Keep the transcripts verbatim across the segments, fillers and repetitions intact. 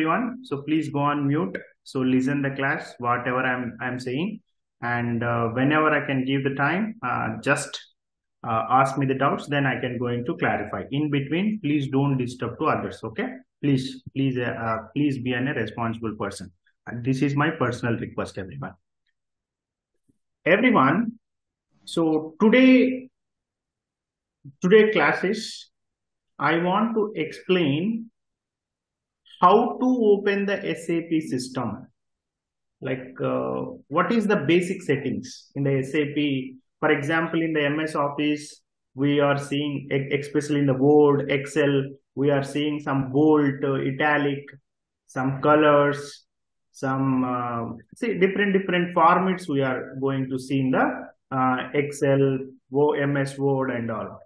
everyone, so please go on mute. So listen the class, whatever I'm I'm saying, and uh, whenever I can give the time, uh, just uh, ask me the doubts. Then I can go into clarify. In between, please don't disturb to others. Okay? Please, please, uh, uh, please be an, a responsible person. And this is my personal request, everyone. Everyone. So today, today classes, I want to explain how to open the S A P system. Like uh, what is the basic settings in the S A P? For example, in the M S Office, we are seeing, especially in the Word, Excel, we are seeing some bold, uh, italic, some colors, some uh, see different different formats we are going to see in the uh, Excel, M S Word, and all.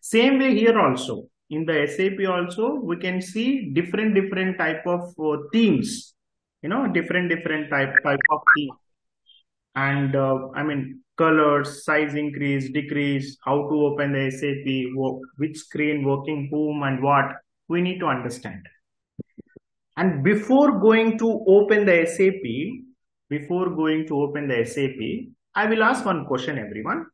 Same way here also. In the S A P also, we can see different, different type of uh, themes, you know, different, different type, type of theme. And uh, I mean, colors, size increase, decrease, how to open the S A P, work, which screen working, whom and what, we need to understand. And before going to open the S A P, before going to open the S A P, I will ask one question, everyone.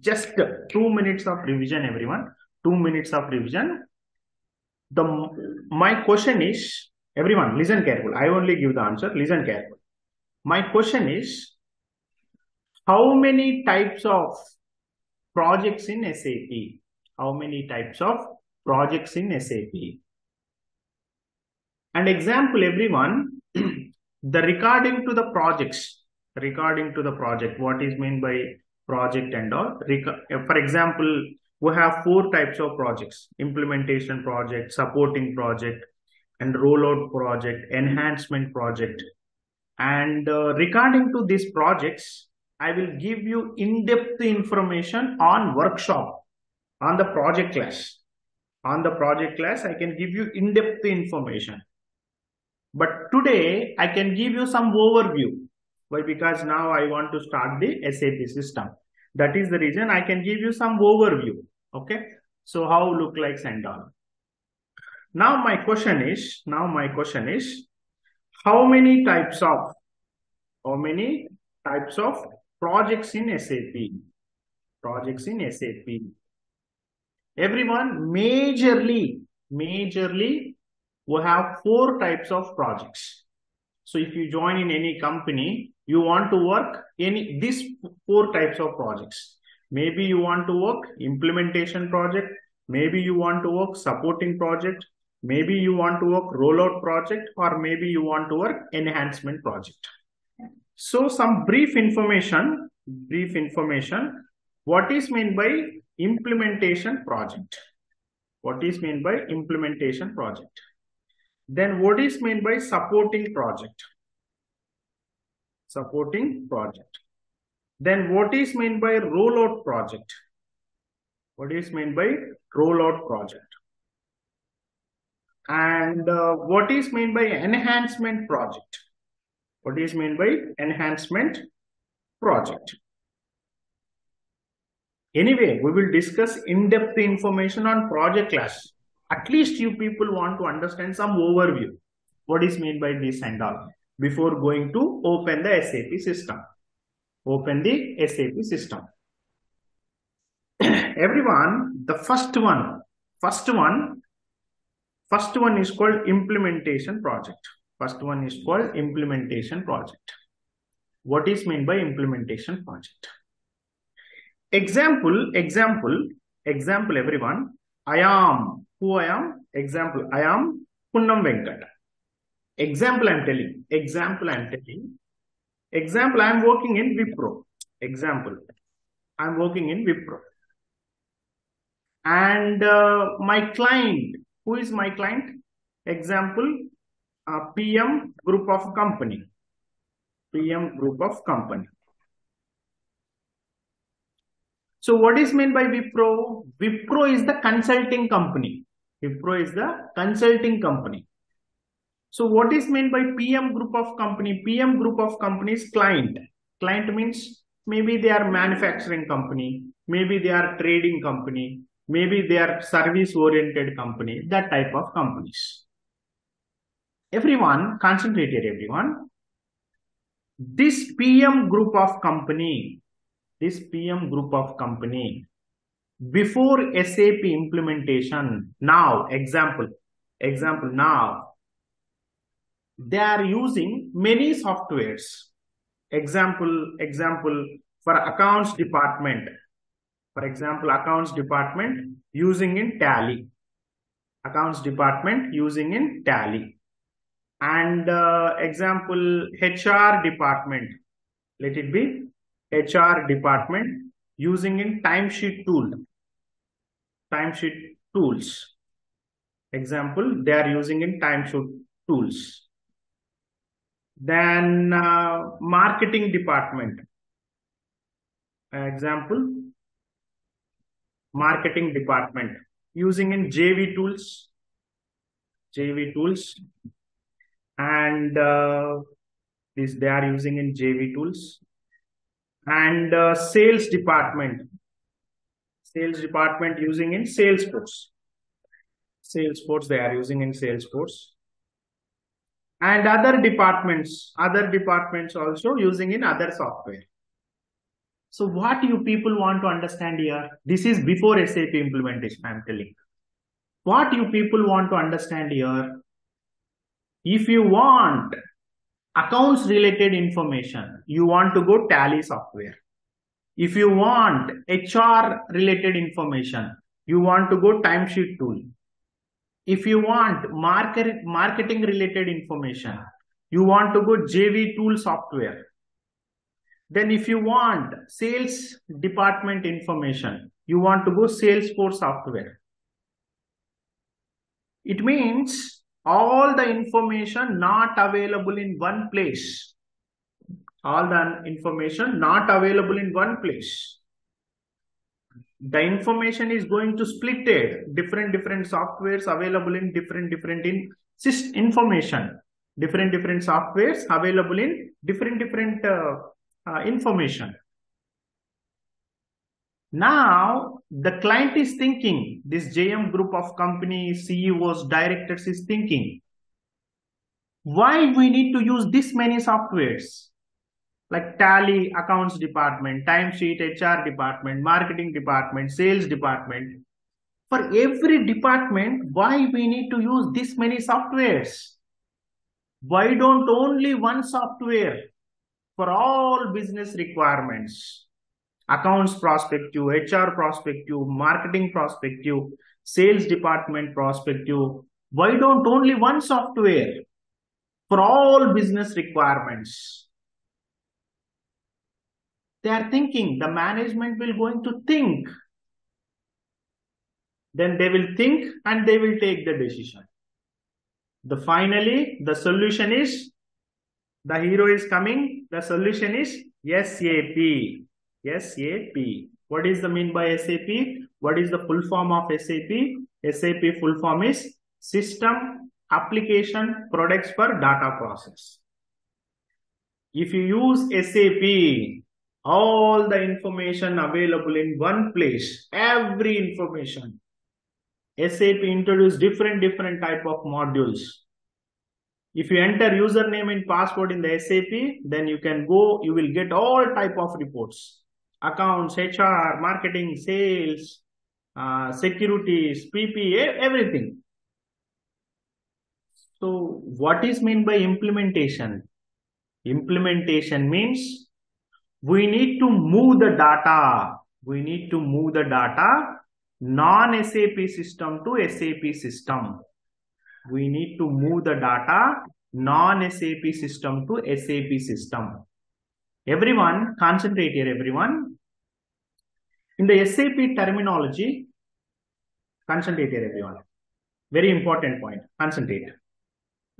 Just two minutes of revision, everyone. Two minutes of revision. The my question is, everyone listen carefully. I only give the answer. Listen carefully. My question is, how many types of projects in S A P? How many types of projects in S A P? And example, everyone, the regarding to the projects, regarding to the project, what is meant by project and all. For example, we have four types of projects: implementation project, supporting project, and rollout project, enhancement project. And uh, regarding to these projects, I will give you in-depth information on workshop, on the project class. On the project class, I can give you in-depth information. But today, I can give you some overview. Why? Because now I want to start the S A P system. That is the reason I can give you some overview. Okay. So how look like and all. Now my question is, now my question is, how many types of, how many types of projects in S A P? Projects in S A P. Everyone, majorly, majorly, we have four types of projects. So if you join in any company, you want to work any these four types of projects. Maybe you want to work implementation project. Maybe you want to work supporting project. Maybe you want to work rollout project, or maybe you want to work enhancement project. So some brief information, brief information. What is meant by implementation project? What is meant by implementation project? Then what is meant by supporting project? Supporting project. Then what is meant by rollout project? What is meant by rollout project? And uh, what is meant by enhancement project? What is meant by enhancement project? Anyway, we will discuss in-depth information on project class. At least you people want to understand some overview. What is meant by this and all, before going to open the S A P system. Open the S A P system. Everyone, the first one, first one, first one is called implementation project. First one is called implementation project. What is meant by implementation project? Example, example, example, everyone. I am, who I am? Example, I am Punnam Venkat. Example I'm telling, example I'm telling, example I'm working in Wipro, example I'm working in Wipro. And uh, my client, who is my client? Example, uh, P M group of company, P M group of company. So what is meant by Wipro? Wipro is the consulting company, Wipro is the consulting company. So what is meant by P M group of company? P M group of companies client. Client means maybe they are manufacturing company, maybe they are trading company, maybe they are service oriented company, that type of companies. everyone, concentrate here, everyone. This P M group of company, this P M group of company, before S A P implementation, now, example, example now, they are using many softwares. Example, example for accounts department, for example, accounts department using in Tally, accounts department using in Tally. And uh, example, H R department, let it be H R department using in timesheet tool, timesheet tools. Example, they are using in timesheet tools. Then uh, marketing department, example, marketing department using in J V tools, J V tools. And uh, this they are using in J V tools. And uh, sales department, sales department using in Salesforce, Salesforce they are using in Salesforce. And other departments, other departments also using in other software. So what you people want to understand here, this is before S A P implementation, I'm telling. What you people want to understand here, if you want accounts related information, you want to go Tally software. If you want H R related information, you want to go timesheet tool. If you want market, marketing related information, you want to go J V tool software. Then if you want sales department information, you want to go Salesforce software. It means all the information not available in one place. All the information not available in one place. The information is going to split it, different, different softwares available in different, different in information, different, different softwares available in different, different uh, uh, information. Now, the client is thinking, this J M group of companies, C E Os, directors is thinking, why we need to use this many softwares? Like Tally, accounts department, timesheet, H R department, marketing department, sales department. For every department, why we need to use this many softwares? Why don't only one software for all business requirements? Accounts prospective, H R prospective, marketing prospective, sales department prospective. Why don't only one software for all business requirements? They are thinking, the management will going to think. Then they will think and they will take the decision. The finally, the solution is, the hero is coming, the solution is S A P. S A P. What is the mean by S A P? What is the full form of S A P? S A P full form is System Application Products for Data Process. If you use S A P, all the information available in one place, every information. S A P introduced different, different type of modules. If you enter username and password in the S A P, then you can go, you will get all type of reports. Accounts, H R, marketing, sales, uh, securities, P P A, everything. So what is meant by implementation? Implementation means we need to move the data. We need to move the data non-S A P system to S A P system. We need to move the data non-S A P system to S A P system. Everyone, concentrate here, everyone. In the S A P terminology, concentrate here, everyone. Very important point, concentrate.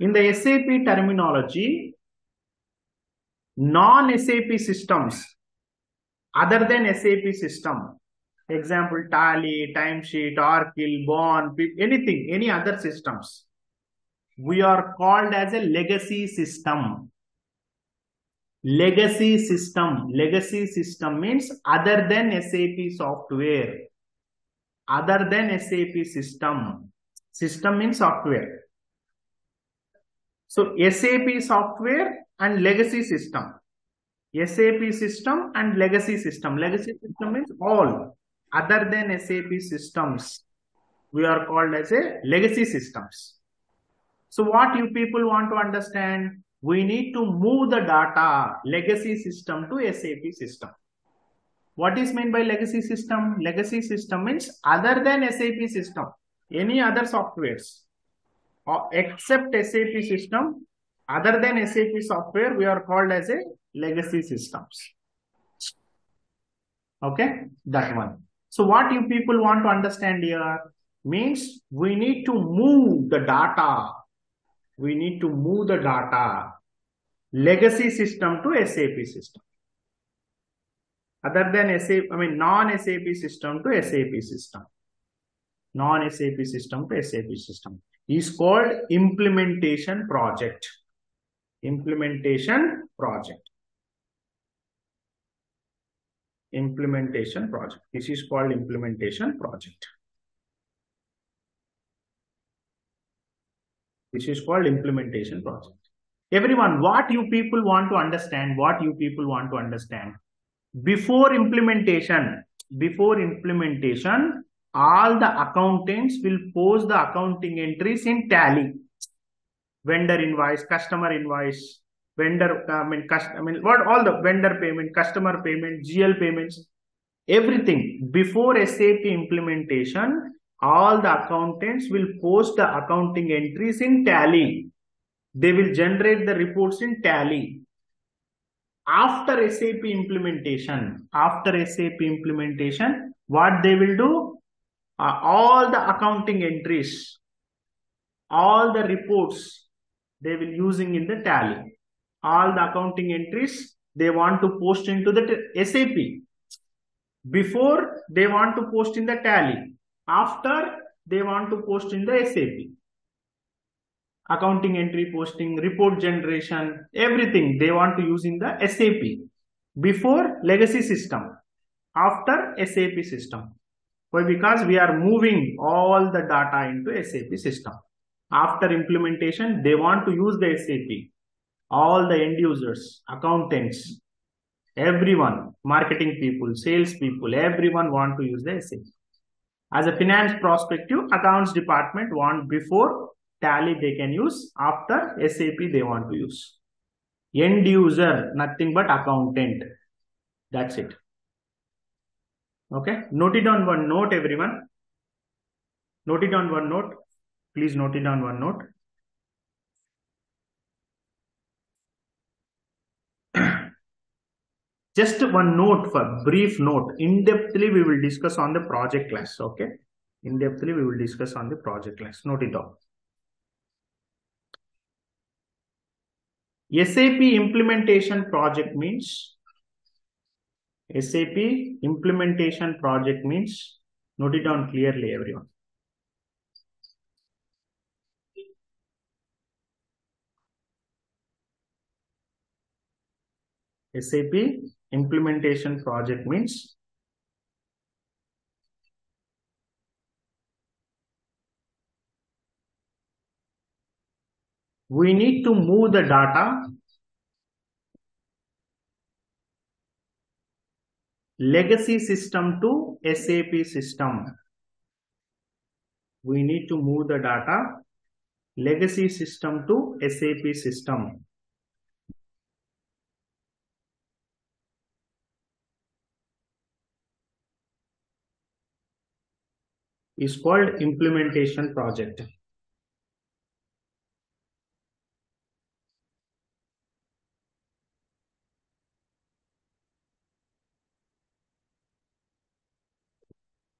In the S A P terminology, non-S A P systems, other than S A P system, example, Tally, timesheet, Oracle, Bond, anything, any other systems, we are called as a legacy system. Legacy system, legacy system means other than S A P software, other than S A P system. System means software. So S A P software and legacy system. S A P system and legacy system. Legacy system means all other than S A P systems. We are called as a legacy systems. So what you people want to understand? We need to move the data legacy system to S A P system. What is meant by legacy system? Legacy system means other than S A P system, any other softwares or except S A P system, other than S A P software, we are called as a legacy systems. Okay, that one. So what you people want to understand here means we need to move the data. We need to move the data legacy system to S A P system. Other than S A P, I mean non-S A P system to S A P system. Non-S A P system to S A P system is called implementation project. Implementation project. Implementation project. This is called implementation project. Which is called implementation project. Everyone, what you people want to understand, what you people want to understand. Before implementation, before implementation, all the accountants will post the accounting entries in Tally. Vendor invoice, customer invoice, vendor, I mean, cust, I mean, what all the vendor payment, customer payment, G L payments, everything. Before S A P implementation, all the accountants will post the accounting entries in Tally. They will generate the reports in Tally. After S A P implementation, after S A P implementation, what they will do? Uh, all the accounting entries, all the reports they will using in the Tally. All the accounting entries they want to post into the S A P. Before they want to post in the Tally. After they want to post in the S A P. Accounting entry posting, report generation, everything they want to use in the S A P. Before legacy system, after S A P system. Why? Because we are moving all the data into S A P system. After implementation, they want to use the S A P. All the end users, accountants, everyone, marketing people, sales people, everyone want to use the S A P. As a finance prospective, accounts department want before Tally they can use, after S A P they want to use. End user, nothing but accountant. That's it. Okay. Note it on one note, everyone. Note it on one note. Please note it on one note. Just one note, for brief note. In-depthly we will discuss on the project class. Okay. In-depthly we will discuss on the project class. Note it down. S A P implementation project means S A P implementation project means, note it down clearly, everyone. S A P implementation project means we need to move the data legacy system to S A P system. We need to move the data legacy system to S A P system. Is called implementation project.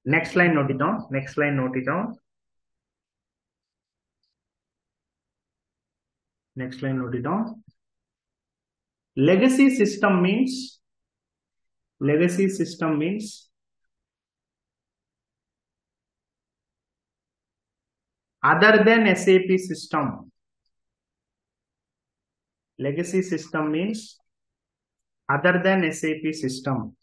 Next line, note it down. Next line, note it down. Next line, note it down. Legacy system means, legacy system means other than S A P system. Legacy system means other than S A P system.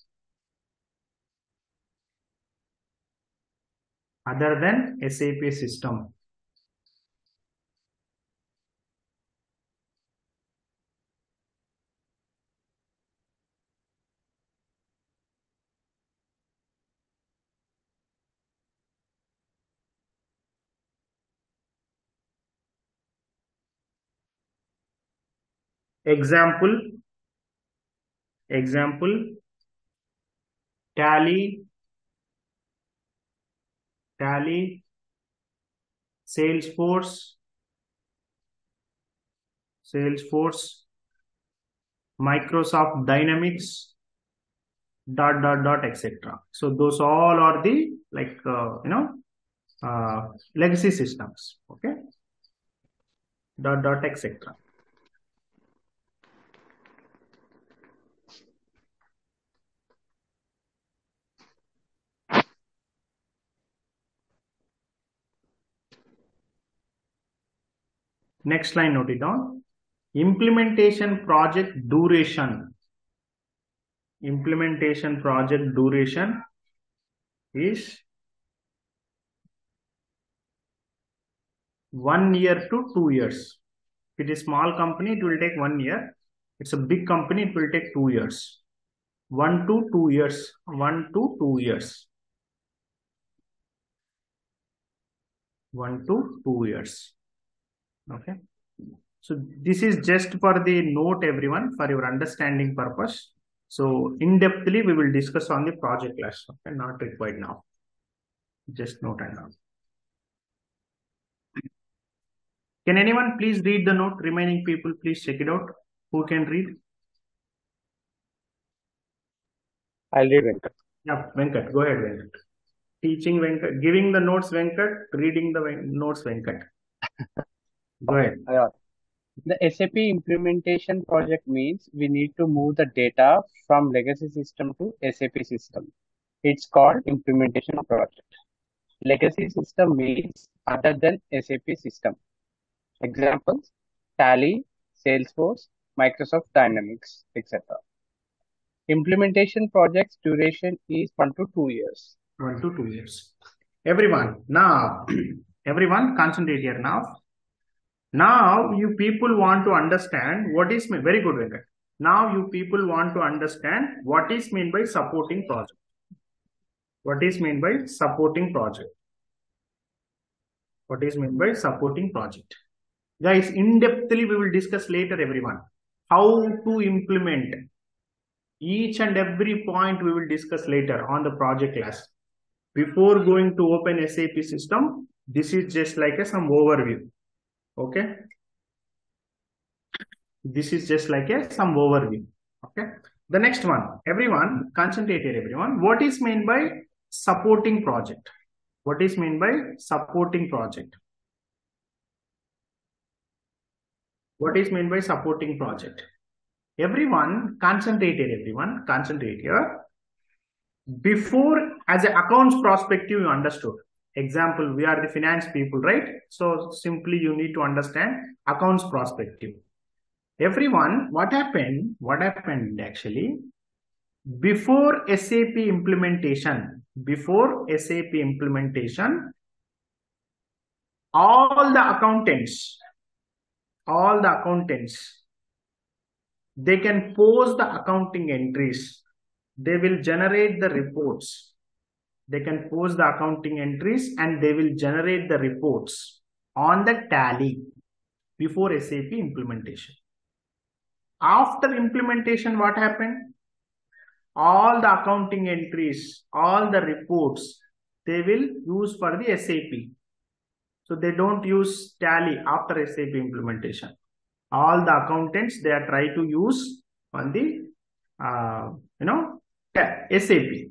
Other than S A P system. Example, example, Tally, Tally, Salesforce, Salesforce, Microsoft Dynamics, dot, dot, dot, et cetera. So those all are the, like, uh, you know, uh, legacy systems, okay, dot, dot, et cetera. Next line, note it down. Implementation project duration. Implementation project duration is one year to two years. If it is small company, it will take one year. It's a big company, it will take two years. One to two years. One to two years. One to two years. Okay, so this is just for the note, everyone, for your understanding purpose. So in-depthly we will discuss on the project class, okay, not required now. Just note and down. Can anyone please read the note? Remaining people, please check it out. Who can read? I'll read, Venkat. Yeah, Venkat, go ahead, Venkat. Teaching Venkat, giving the notes Venkat, reading the notes Venkat. Go ahead. The S A P implementation project means we need to move the data from legacy system to S A P system. It's called implementation project. Legacy system means other than S A P system. Examples, Tally, Salesforce, Microsoft Dynamics, et cetera. Implementation project's duration is one to two years. One to two years. Everyone, now, everyone concentrate here now. Now you people want to understand what is meant. Very good, Venkat. Now you people want to understand what is meant by supporting project. What is meant by supporting project? What is meant by supporting project? Guys, in-depthly we will discuss later, everyone. How to implement each and every point we will discuss later on the project class. Before going to open S A P system, this is just like a, some overview. Okay, this is just like a some overview. Okay, the next one, everyone concentrate here, everyone. What is meant by supporting project? What is meant by supporting project? What is meant by supporting project? Everyone concentrate here, everyone concentrate here. Before, as an accounts perspective, you understood. Example, we are the finance people, right? So simply you need to understand accounts perspective. Everyone, what happened? What happened actually? Before S A P implementation, before S A P implementation, all the accountants, all the accountants, they can post the accounting entries. They will generate the reports. They can post the accounting entries and they will generate the reports on the Tally before S A P implementation. After implementation, what happened? All the accounting entries, all the reports, they will use for the S A P. So they don't use Tally after S A P implementation. All the accountants, they are trying to use on the, uh, you know, S A P.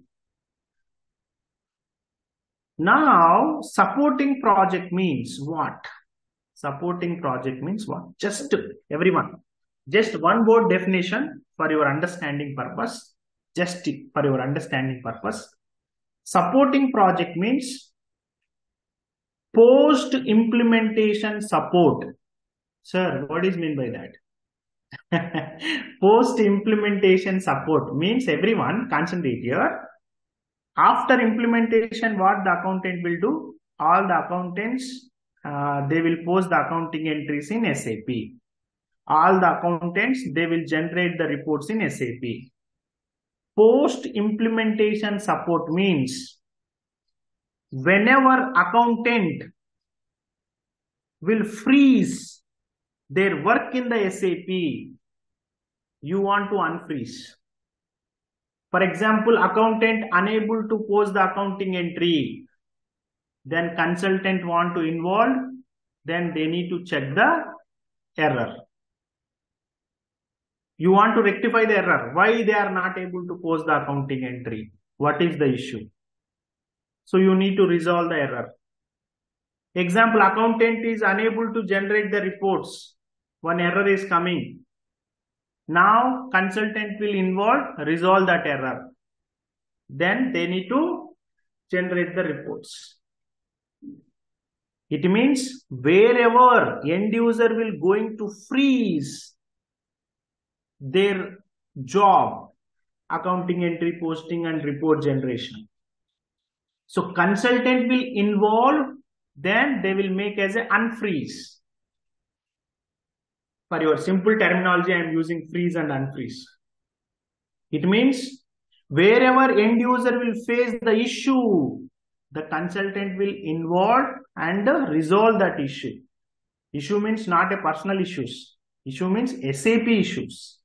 Now, supporting project means what? Supporting project means what? Just everyone, just one word definition for your understanding purpose. Just for your understanding purpose. Supporting project means post-implementation support. Sir, what is mean by that? Post-implementation support means, everyone concentrate here. After implementation, what the accountant will do? All the accountants, uh, they will post the accounting entries in S A P. All the accountants, they will generate the reports in S A P. Post-implementation support means whenever accountant will freeze their work in the S A P, you want to unfreeze. For example, accountant unable to post the accounting entry, then consultant want to involve, then they need to check the error. You want to rectify the error. Why they are not able to post the accounting entry? What is the issue? So you need to resolve the error. Example, accountant is unable to generate the reports. One error is coming. Now consultant will involve, resolve that error. Then they need to generate the reports. It means wherever end user will going to freeze their job, accounting entry posting and report generation. So consultant will involve, then they will make as an unfreeze. For your simple terminology, I am using freeze and unfreeze. It means wherever end user will face the issue, the consultant will involve and resolve that issue. Issue means not a personal issues. Issue means S A P issues,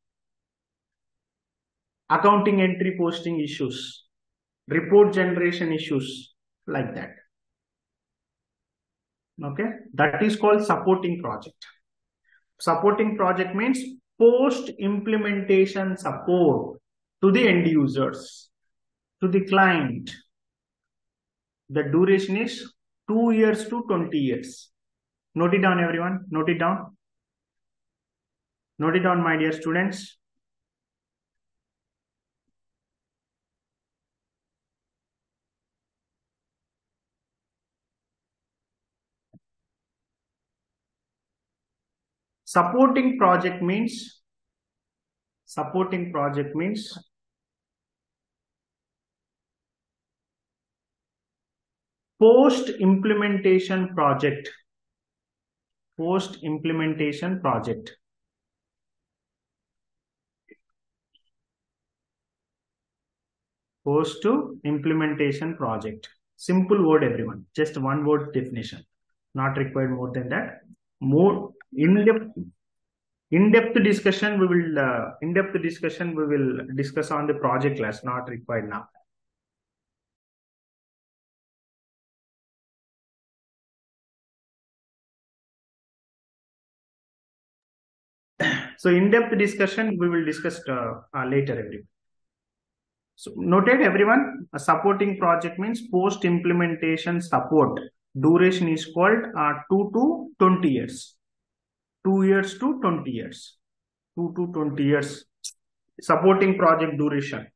accounting entry posting issues, report generation issues, like that. Okay, that is called supporting project. Supporting project means post implementation support to the end users, to the client. The duration is two years to twenty years. Note it down, everyone. Note it down. Note it down, my dear students. Supporting project means, supporting project means post-implementation project, post-implementation project. Post to implementation project. Simple word, everyone. Just one word definition. Not required more than that. More in-depth, in-depth discussion we will uh, in-depth discussion we will discuss on the project class. Not required now. So in-depth discussion we will discuss uh, uh, later, everyone. So noted, everyone, a supporting project means post-implementation support. Duration is called uh, two to twenty years. two years to twenty years. two to twenty years. Supporting project duration.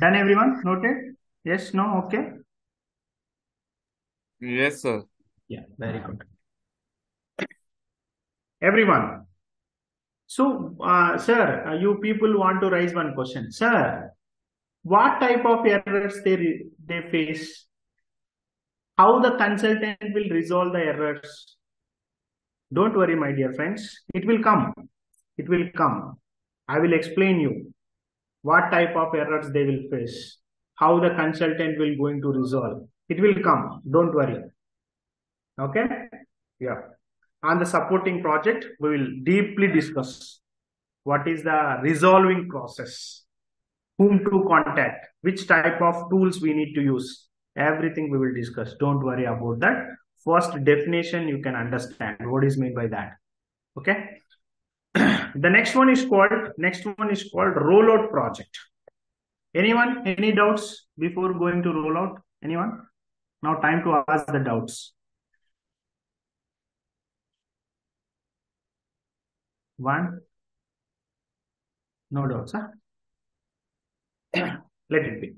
Done, everyone? Noted? Yes, no, okay. Yes, sir. Yeah, very good. Everyone. So, uh, sir, uh, you people want to raise one question. Sir, what type of errors they, they face? How the consultant will resolve the errors? Don't worry, my dear friends. It will come. It will come. I will explain you what type of errors they will face. How the consultant will going to resolve. It will come. Don't worry. Okay? Yeah. On the supporting project, we will deeply discuss what is the resolving process, whom to contact, which type of tools we need to use. Everything we will discuss. Don't worry about that. First definition you can understand what is meant by that. Okay. The next one is called, next one is called rollout project. Anyone, any doubts before going to rollout? Anyone? Now time to ask the doubts. One. No doubts, huh? Let it be.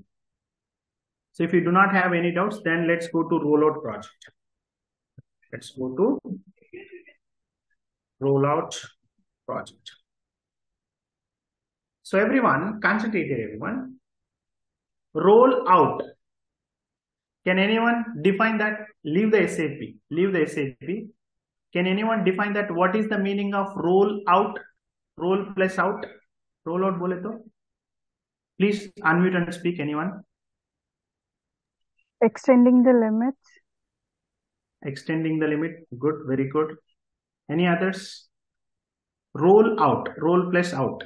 So if you do not have any doubts, then let's go to rollout project. Let's go to rollout project. So everyone, concentrate here, everyone. Roll out. Can anyone define that? Leave the S A P. Leave the S A P. Can anyone define that? What is the meaning of roll out? Roll plus out. Roll out bole to. Please unmute and speak, anyone. Extending the limits. Extending the limit. Good. Very good. Any others? Roll out. Roll plus out.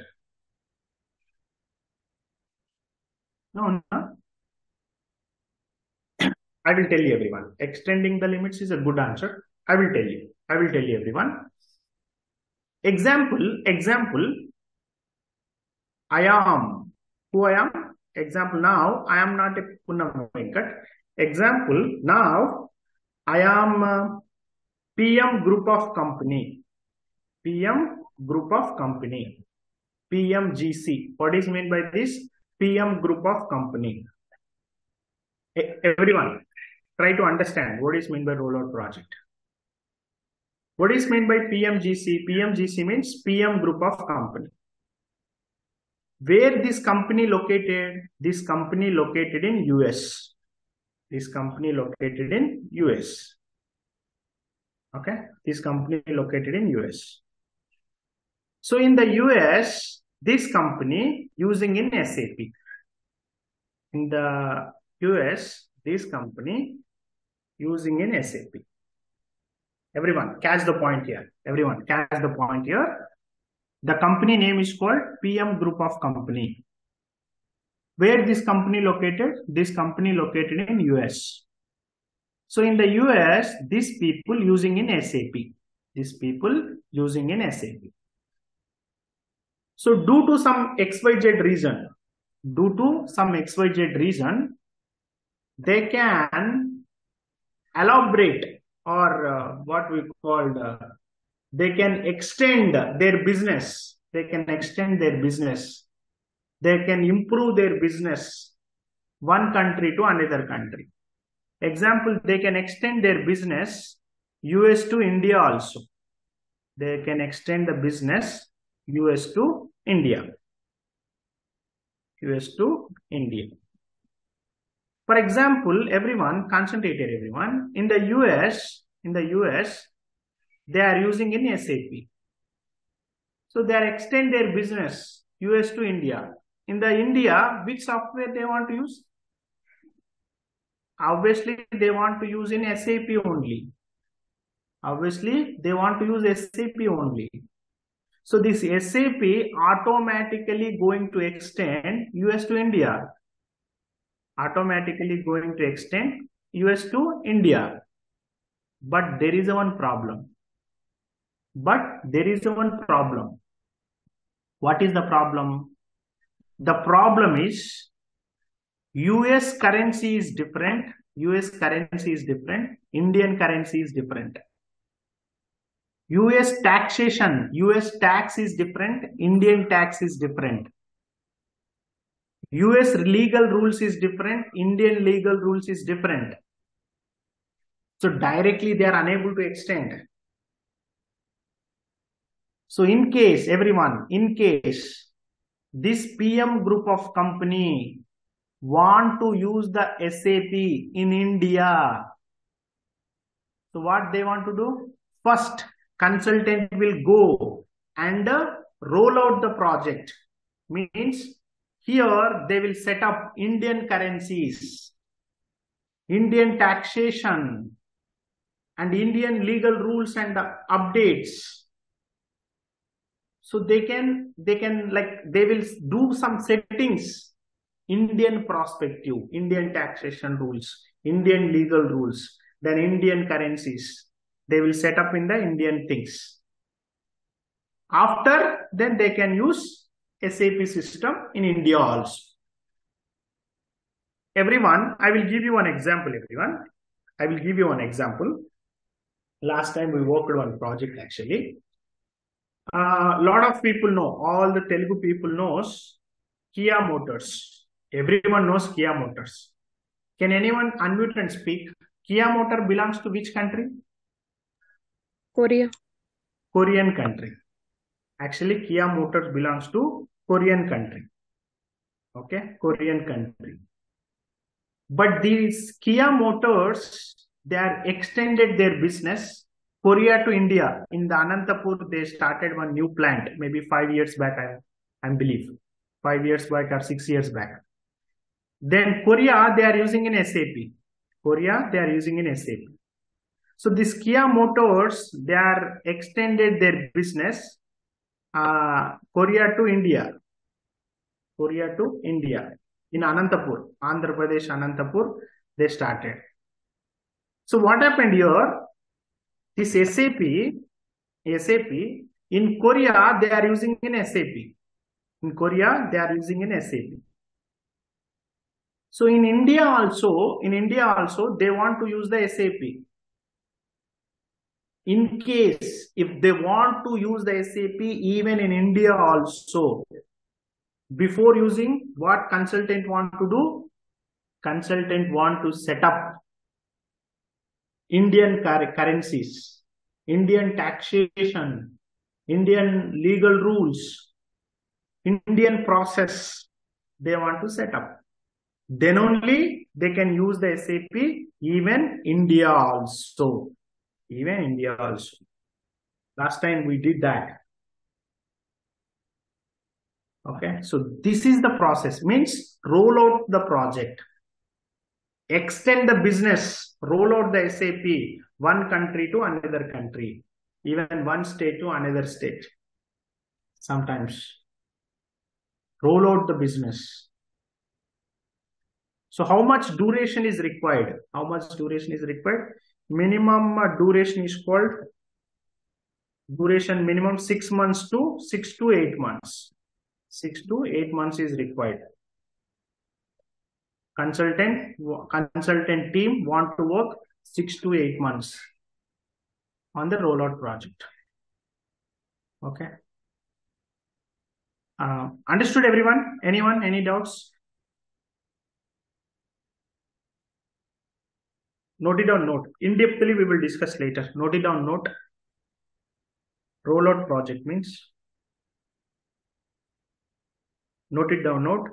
No, no. I will tell you everyone. Extending the limits is a good answer. I will tell you. I will tell you everyone. Example. Example. I am. Who I am? Example. Now I am not a Punnam Venkat. Example. Now I am a P M group of company. P M group of company. P M G C. What is meant by this? P M group of company. Everyone, try to understand what is meant by rollout project. What is meant by P M G C? P M G C means P M group of company. Where this company located? This company located in U S. This company located in U S. Okay. This company located in U S. So in the U S, this company using in S A P. In the U S, this company using in S A P. Everyone, catch the point here. Everyone, catch the point here. The company name is called P M group of company. Where this company located? This company located in U S. So in the U S, these people using in S A P. These people using in S A P. So due to some X Y Z reason, due to some X Y Z reason, they can elaborate or uh, what we called, uh, they can extend their business. They can extend their business. They can improve their business one country to another country. Example, they can extend their business U S to India also. They can extend the business U S to India. U S to India. For example, everyone, concentrate here everyone, in the U S, in the U S, they are using in S A P. So they are extend their business U S to India. In the India, which software they want to use? Obviously, they want to use in S A P only. Obviously, they want to use S A P only. So this S A P automatically going to extend U S to India. Automatically going to extend U S to India. But there is one problem. But there is one problem. What is the problem? The problem is U S currency is different. U S currency is different. Indian currency is different. U S taxation. U S tax is different. Indian tax is different. U S legal rules is different. Indian legal rules is different. So directly they are unable to extend. So in case, everyone, in case this P M group of company want to use the S A P in India. So what they want to do? First, consultant will go and uh, roll out the project. Means here they will set up Indian currencies, Indian taxation, and Indian legal rules and uh, updates. So they can, they can like, they will do some settings, Indian prospective, Indian taxation rules, Indian legal rules, then Indian currencies. They will set up in the Indian things. After, then they can use S A P system in India also. Everyone, I will give you one example, everyone. I will give you one example. Last time we worked on project actually. A uh, lot of people know, all the Telugu people knows Kia Motors. Everyone knows Kia Motors. Can anyone unmute and speak? Kia Motor belongs to which country? Korea. Korean country. Actually, Kia Motors belongs to Korean country. Okay, Korean country. But these Kia Motors, they are extended their business Korea to India. In the Anantapur, they started one new plant, maybe five years back, I, I believe. Five years back or six years back. Then Korea, they are using in S A P. Korea, they are using in S A P. So this Kia Motors, they are extended their business uh, Korea to India. Korea to India in Anantapur, Andhra Pradesh, Anantapur, they started. So what happened here? This S A P, S A P in Korea, they are using in S A P. In Korea, they are using in S A P. So in India also, in India also, they want to use the S A P. In case, if they want to use the S A P even in India also, before using, what consultant want to do? Consultant want to set up Indian currencies, Indian taxation, Indian legal rules, Indian process, they want to set up. Then only they can use the S A P even India also. Even India also. Last time we did that. Okay, so this is the process, means roll out the project, extend the business, roll out the S A P, one country to another country, even one state to another state. Sometimes roll out the business. So how much duration is required? How much duration is required? Minimum duration is called duration minimum six months to six to eight months. Six to eight months is required. Consultant, consultant team want to work six to eight months on the rollout project. Okay. Uh, understood everyone? Anyone? Any doubts? Note it down, note. In-depthly we will discuss later. Note it down, note. Rollout project means. Note it down, note.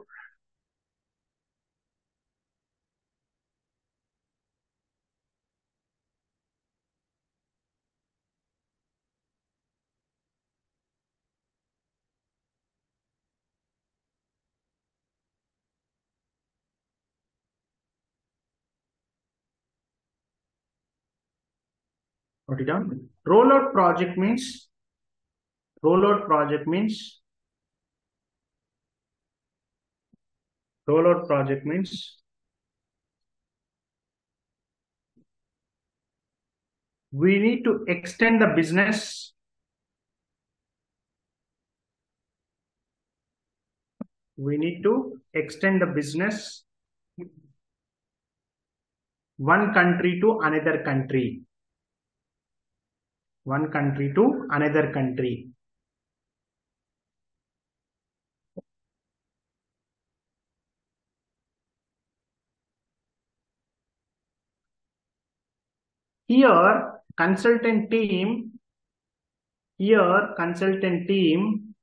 Note it down. Rollout project means, rollout project means, rollout project means, we need to extend the business, we need to extend the business one country to another country. One country to another country. Here, consultant team, here, consultant team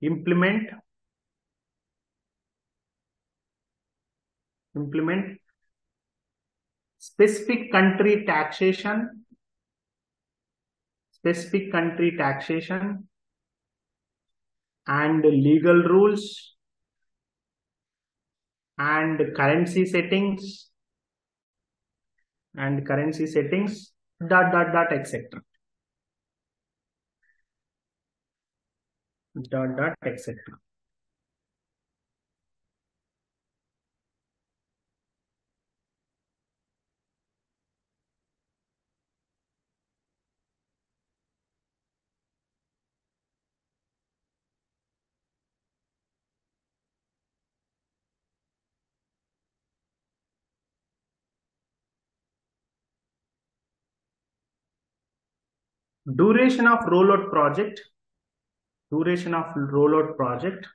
implement, implement specific country taxation, specific country taxation and legal rules and currency settings and currency settings, dot, dot, dot, et cetera. Dot, dot, et cetera. Duration of rollout project, duration of rollout project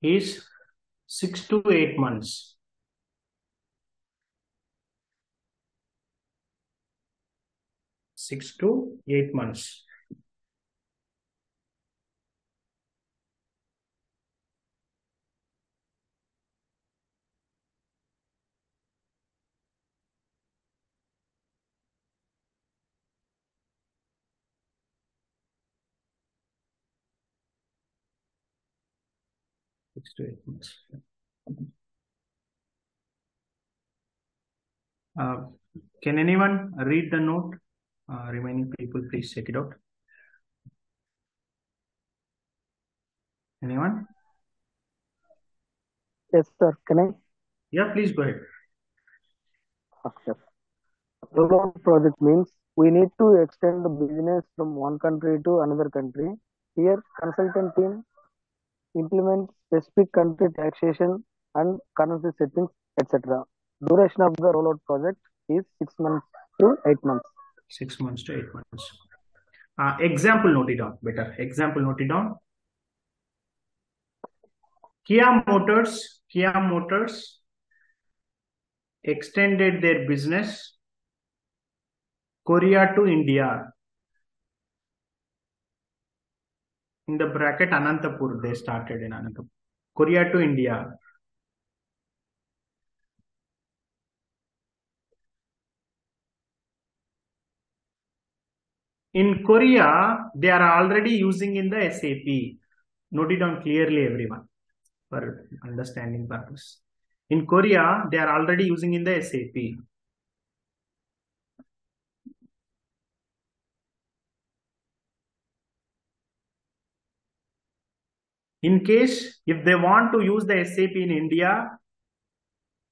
is six to eight months. Six to eight months. six to eight months. Uh, can anyone read the note? Uh, remaining people, please check it out. Anyone? Yes, sir. Can I? Yeah, please go ahead. Okay. Rollout project means we need to extend the business from one country to another country. Here, consultant team implement specific country taxation and currency settings, et cetera. Duration of the rollout project is six months to eight months. Six months to eight months. Uh, example note it down. Better example note it down. Kia Motors. Kia Motors extended their business Korea to India. In the bracket Anantapur, they started in Anantapur. Korea to India. In Korea, they are already using in the S A P. Note it down clearly, everyone, for understanding purpose. In Korea, they are already using in the S A P. In case, if they want to use the S A P in India,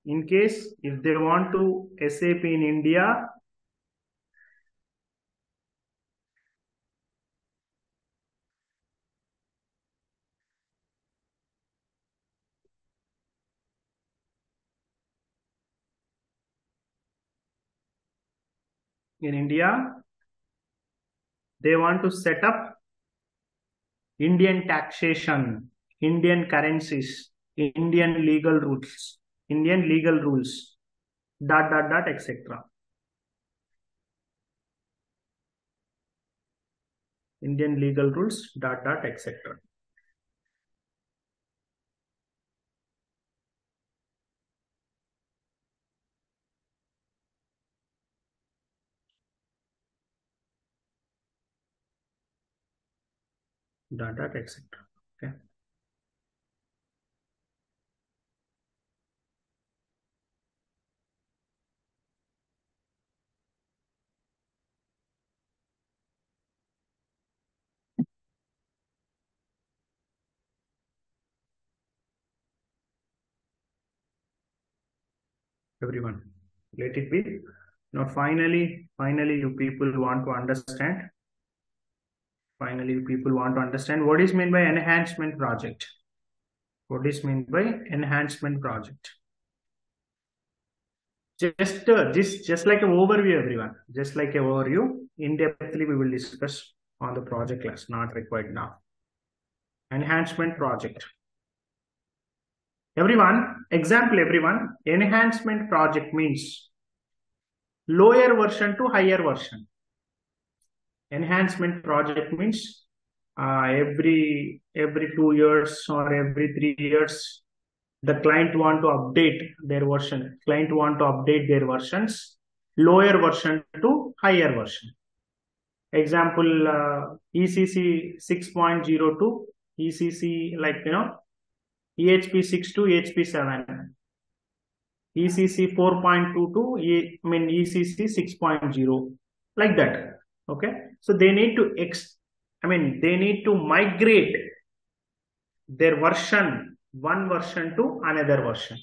in case, if they want to S A P in India, in India, they want to set up Indian taxation, Indian currencies, Indian legal rules, Indian legal rules, dot, dot, dot, et cetera. Indian legal rules, dot, dot, et cetera. Data, et cetera. Okay. Everyone, let it be. Now, finally, finally, you people want to understand. Finally, people want to understand what is meant by enhancement project. What is meant by enhancement project? Just, uh, just, just like an overview, everyone. Just like an overview, in-depthly we will discuss on the project class, not required now. Enhancement project. Everyone, example everyone, enhancement project means lower version to higher version. Enhancement project means uh, every every two years or every three years, the client want to update their version. Client want to update their versions, lower version to higher version. Example, uh, E C C six point zero to E C C, like, you know, E H P six to E H P seven. E C C four point two to e, I mean E C C six point zero, like that. Okay, so they need to ex I mean they need to migrate their version, one version to another version.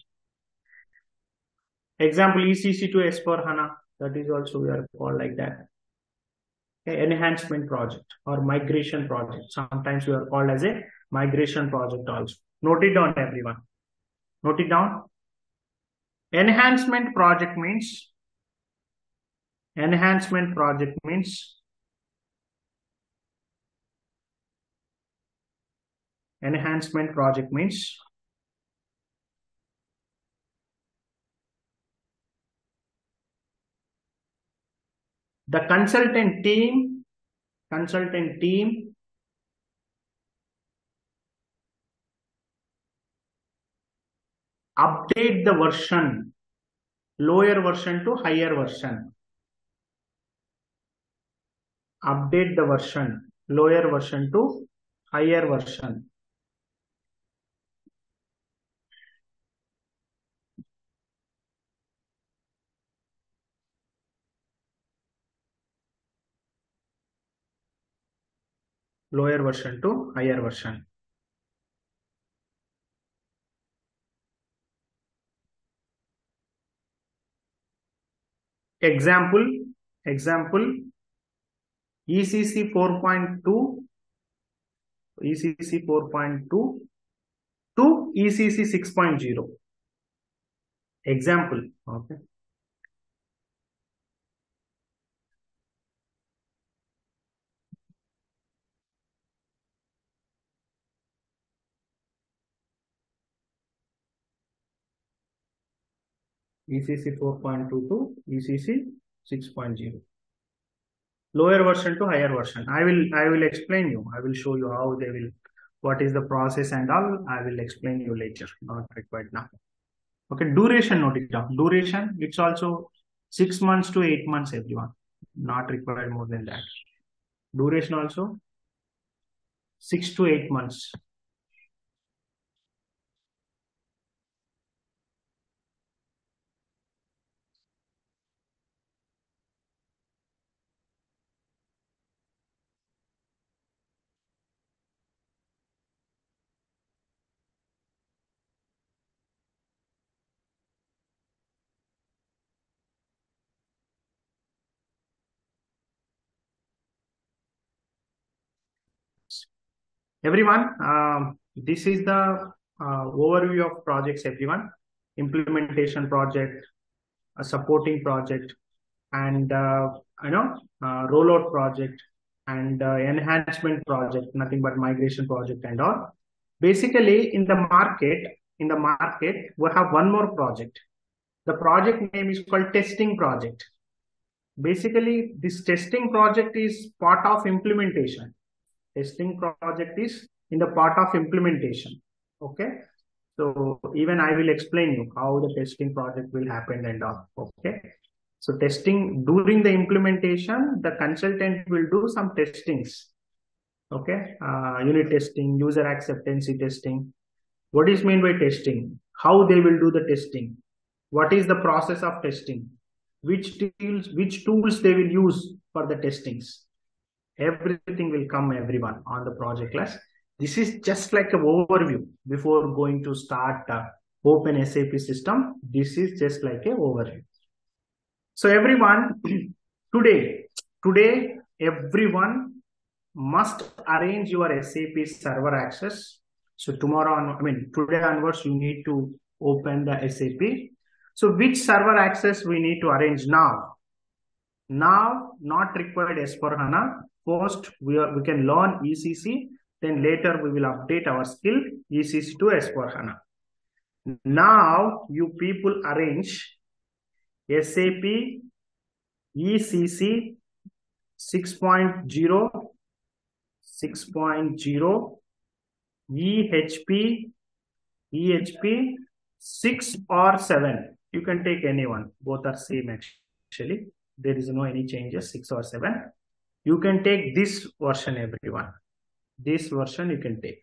Example, E C C to S four HANA, that is also we are called like that. Okay, enhancement project or migration project. Sometimes we are called as a migration project also. Note it down, everyone. Note it down. Enhancement project means Enhancement project means enhancement project means the consultant team consultant team update the version, lower version to higher version. Update the version, lower version to higher version. lower version to higher version. Example, example, E C C four point two, E C C four point two to E C C six point zero. Example, okay. E C C four point two to E C C six point zero. Lower version to higher version. I will I will explain you. I will show you how they will, what is the process and all. I will explain you later. Not required now. Okay, duration, note it down. Duration, it's also six months to eight months, everyone. Not required more than that. Duration also six to eight months. Everyone, uh, this is the uh, overview of projects, everyone. Implementation project, a supporting project, and uh, you know, uh, rollout project, and uh, enhancement project, nothing but migration project and all. Basically, in the market, in the market, we have one more project. The project name is called testing project. Basically, this testing project is part of implementation. Testing project is in the part of implementation. Okay. So even I will explain you how the testing project will happen and all. Okay. So testing during the implementation, the consultant will do some testings. Okay. Uh, unit testing, user acceptance testing. What is meant by testing? How they will do the testing? What is the process of testing? Which tools, which tools they will use for the testings? Everything will come, everyone, on the project class. This is just like an overview before going to start uh, open S A P system. This is just like an overview. So everyone, today, today, everyone must arrange your S A P server access. So tomorrow, on, I mean, today onwards, you need to open the S A P. So which server access we need to arrange now? Now, not required S four HANA. First, we, are, we can learn E C C, then later we will update our skill E C C to S four HANA. Now, you people arrange S A P E C C six point zero, six point zero, E H P, E H P six or seven. You can take anyone, both are same actually. There is no any changes, six or seven. You can take this version, everyone. This version you can take.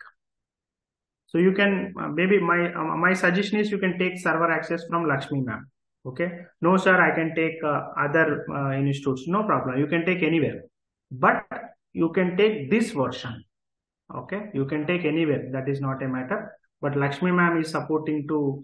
So you can, uh, maybe my uh, my suggestion is you can take server access from Lakshmi ma'am. Okay. No sir, I can take uh, other uh, institutes. No problem. You can take anywhere. But you can take this version. Okay. You can take anywhere. That is not a matter. But Lakshmi ma'am is supporting to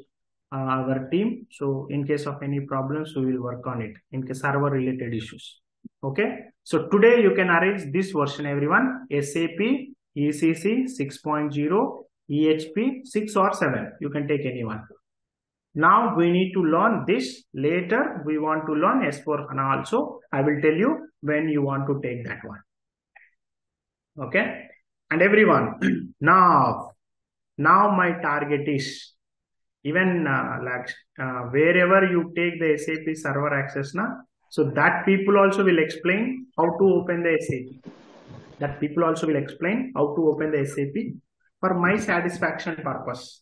uh, our team. So in case of any problems, we will work on it. In case server related issues. Okay, so today you can arrange this version, everyone. S A P, E C C six point zero, E H P six or seven. You can take anyone. Now we need to learn this. Later we want to learn S four HANA also. I will tell you when you want to take that one. Okay, and everyone, now, now my target is even uh, like uh, wherever you take the S A P server access now. So that people also will explain how to open the S A P. That people also will explain how to open the S A P for my satisfaction purpose.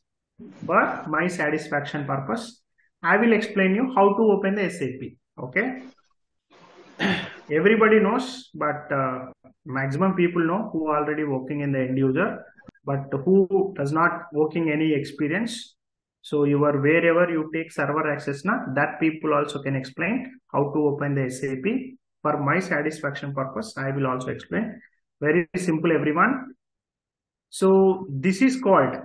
For my satisfaction purpose, I will explain you how to open the S A P. Okay. Everybody knows, but uh, maximum people know who are already working in the end user, but who does not working any experience. So you are wherever you take server access now, that people also can explain how to open the S A P. For my satisfaction purpose, I will also explain. Very simple, everyone. So this is called,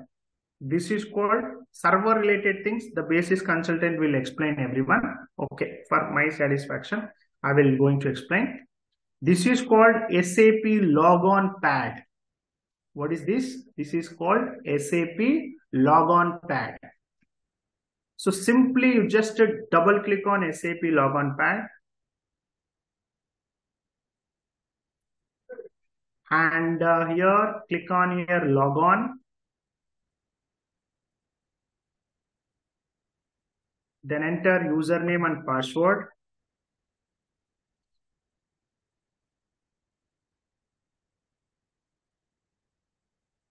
this is called server related things. The basis consultant will explain everyone. Okay, for my satisfaction, I will going to explain. This is called S A P logon pad. What is this? This is called S A P logon pad. So simply you just double click on S A P logon pad. And uh, here, click on here, log on. Then enter username and password.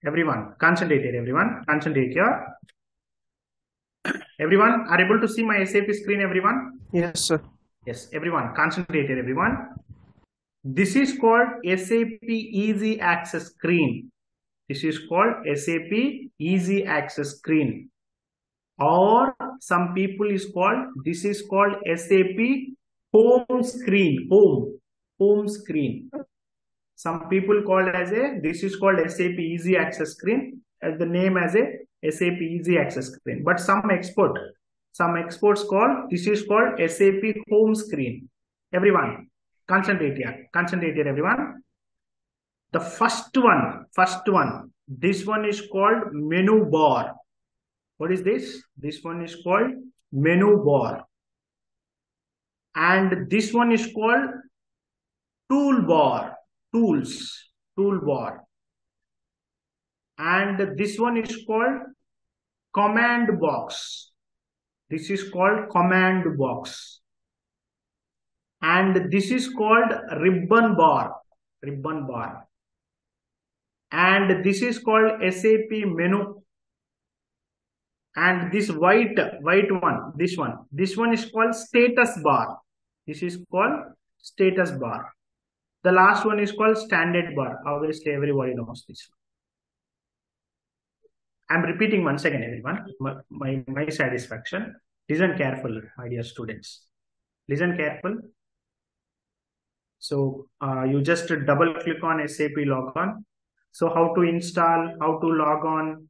Everyone, concentrate here, everyone. Concentrate here. Everyone, are able to see my S A P screen, everyone? Yes, sir. Yes, everyone, concentrate here, everyone. This is called S A P Easy Access Screen. This is called S A P Easy Access Screen. Or some people is called, this is called S A P Home Screen. Home. Home Screen. Some people call it as a, this is called S A P Easy Access Screen. As the name as a S A P Easy Access Screen. But some expert, some experts call, this is called S A P Home Screen. Everyone. Concentrate here, concentrate here everyone. The first one, first one, this one is called menu bar. What is this? This one is called menu bar. And this one is called toolbar, tools, toolbar. And this one is called command box. This is called command box. And this is called ribbon bar, ribbon bar. And this is called S A P menu. And this white, white one, this one, this one is called status bar. This is called status bar. The last one is called standard bar. Obviously, everybody knows this. I'm repeating once again, everyone, my, my, my satisfaction. Listen carefully, my dear students. Listen carefully. So uh, you just double click on S A P logon. So how to install, how to log on,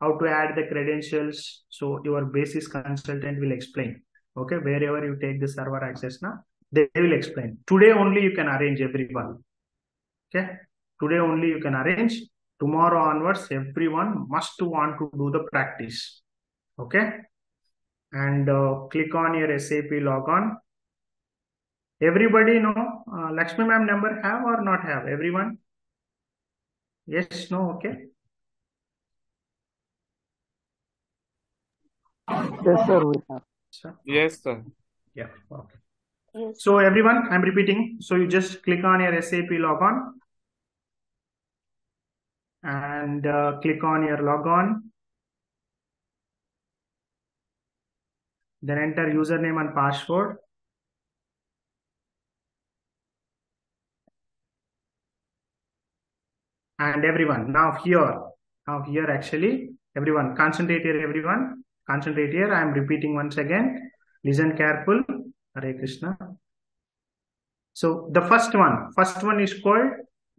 how to add the credentials. So your basis consultant will explain. Okay, wherever you take the server access now, they will explain. Today only you can arrange everyone. Okay, today only you can arrange. Tomorrow onwards, everyone must want to do the practice. Okay, and uh, click on your S A P logon. Everybody know uh, Lakshmi ma'am number have or not have? Everyone? Yes, no, okay. Yes, sir. We have. Sir? Yes, sir. Yeah, okay. Yes. So everyone, I'm repeating. So you just click on your S A P logon and uh, click on your logon. Then enter username and password. And everyone, now here, now here actually, everyone, concentrate here, everyone, concentrate here. I am repeating once again. Listen careful. Hare Krishna. So the first one, first one is called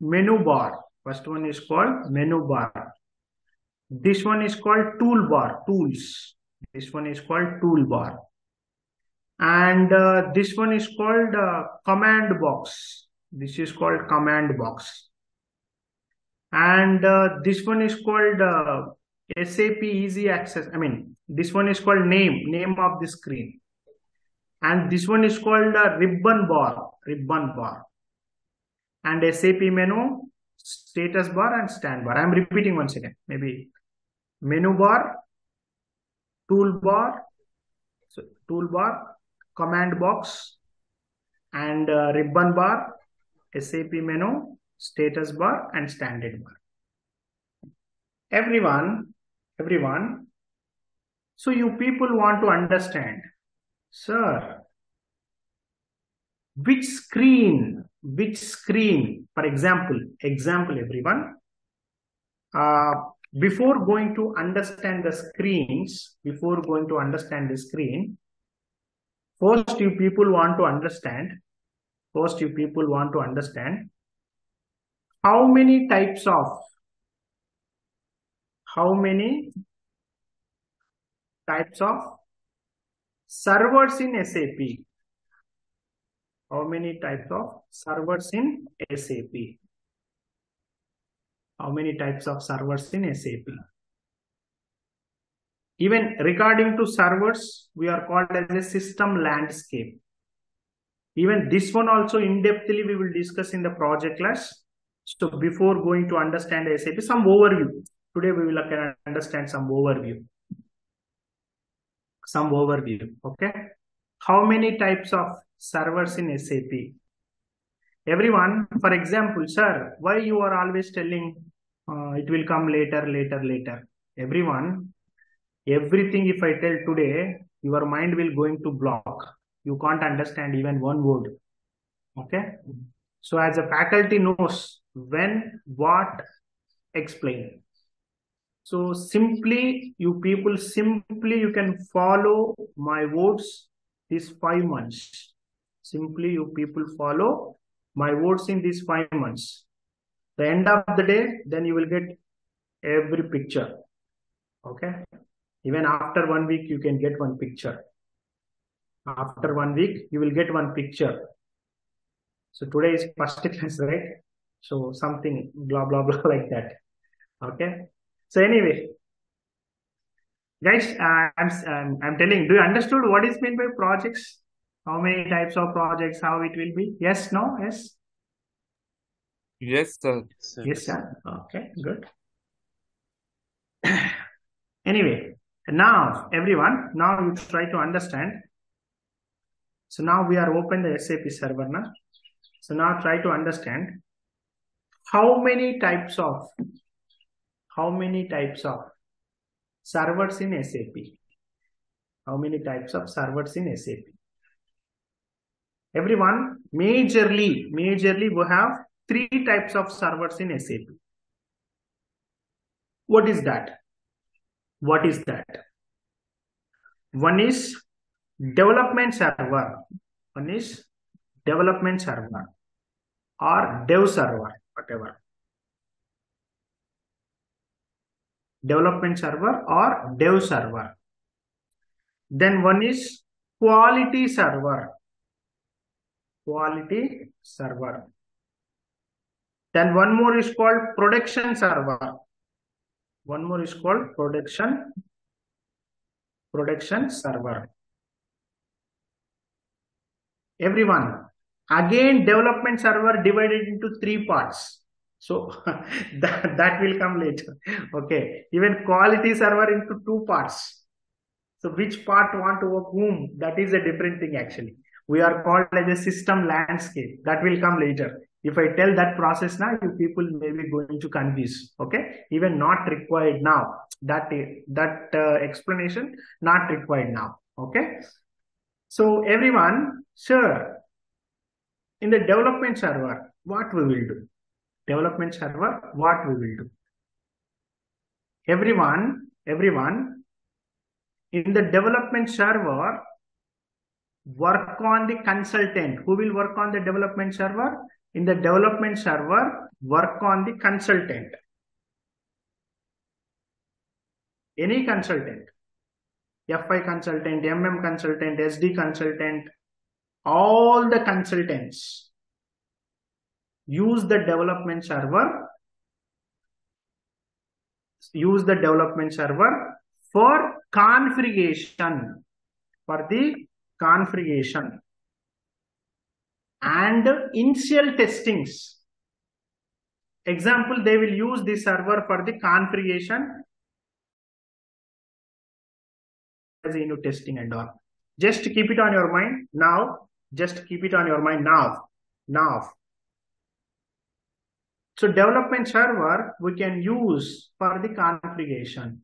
menu bar. First one is called menu bar. This one is called toolbar, tools. This one is called toolbar. And uh, this one is called uh, command box. This is called command box. And uh, this one is called uh, S A P Easy Access. I mean, this one is called name, name of the screen. And this one is called uh, ribbon bar, ribbon bar. And S A P menu, status bar and stand bar. I'm repeating once again, maybe menu bar, toolbar, so toolbar, command box, and uh, ribbon bar, S A P menu, status bar and standard bar. Everyone, everyone. So you people want to understand, sir, which screen, which screen, for example, example everyone, uh, before going to understand the screens, before going to understand the screen, first you people want to understand, first you people want to understand How many types of? How many types of servers in S A P? How many types of servers in S A P? How many types of servers in S A P? Even regarding to servers, we are called as a system landscape. Even this one also in-depthly we will discuss in the project class. So before going to understand S A P, some overview. Today we will understand some overview. Some overview, okay? How many types of servers in S A P? Everyone, for example, sir, why you are always telling uh, it will come later, later, later? Everyone, everything if I tell today, your mind will going to block. You can't understand even one word, okay? So as a faculty knows when, what, explain. So simply, you people, simply you can follow my words these five months. Simply you people follow my words in these five months. The end of the day, then you will get every picture, okay? Even after one week, you can get one picture. After one week, you will get one picture. So today is first class, right? So something blah, blah, blah like that. Okay. So anyway, guys, uh, I'm, I'm, I'm telling, do you understood what is meant by projects? How many types of projects, how it will be? Yes, no, yes? Yes, sir. Yes, sir. Okay, good. Anyway, now everyone, now you try to understand. So now we are open the S A P server now. So now try to understand how many types of, how many types of servers in S A P? How many types of servers in S A P? Everyone, majorly, majorly we have three types of servers in S A P. What is that? What is that? One is development server. One is development server. Or dev server, whatever. Development server or dev server. Then one is quality server. Quality server. Then one more is called production server. One more is called production, production server. Everyone. Again, development server divided into three parts. So that, that will come later. Okay. Even quality server into two parts. So which part want to work whom? That is a different thing actually. We are called as a system landscape. That will come later. If I tell that process now, you people may be going to confuse. Okay. Even not required now. That, that uh, explanation not required now. Okay. So everyone, sure. In the development server, what we will do? Development server, what we will do? Everyone, everyone, in the development server, work on the consultant. Who will work on the development server? In the development server, work on the consultant. Any consultant, F I consultant, M M consultant, S D consultant, all the consultants use the development server, use the development server for configuration, for the configuration and initial testings. Example, they will use the server for the configuration as unit testing and all. Just keep it on your mind now. Just keep it on your mind now. Now. So development server we can use for the configuration.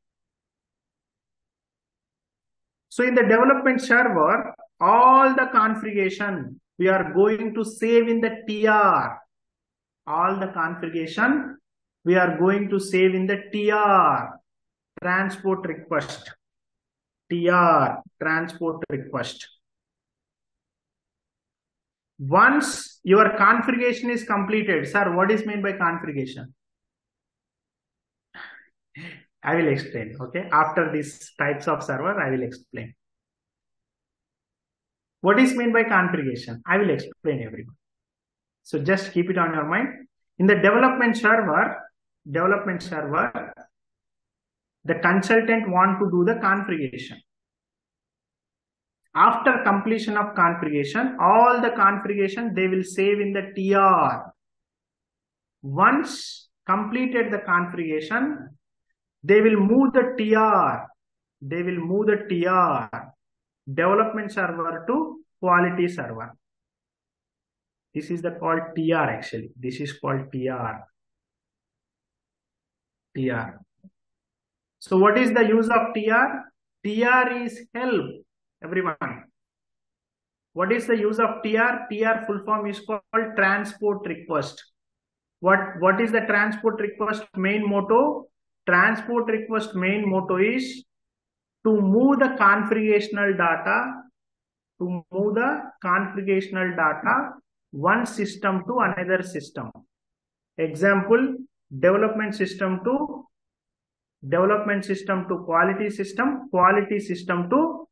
So in the development server, all the configuration we are going to save in the T R. All the configuration we are going to save in the T R, transport request. T R, transport request. Once your configuration is completed, sir, what is meant by configuration? I will explain, okay? After these types of server, I will explain. What is meant by configuration? I will explain everyone. So just keep it on your mind. In the development server, development server, the consultant wants to do the configuration. After completion of configuration, all the configuration they will save in the T R. Once completed the configuration, they will move the T R. They will move the T R. Development server to quality server. This is the called T R actually. This is called T R. T R. So what is the use of T R? T R is help, everyone. What is the use of T R? T R full form is called transport request. What, what is the transport request main motto? Transport request main motto is to move the configurational data, to move the configurational data one system to another system. Example, development system to development system to quality system, quality system to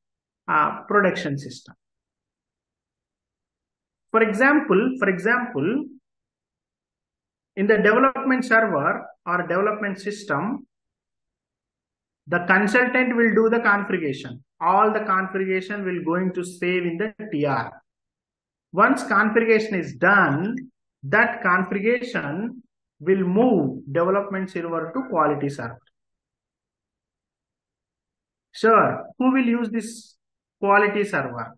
uh, production system. For example, for example, in the development server or development system, the consultant will do the configuration. All the configuration will going to save in the T R. Once configuration is done, that configuration will move development server to quality server. Sure, who will use this quality server?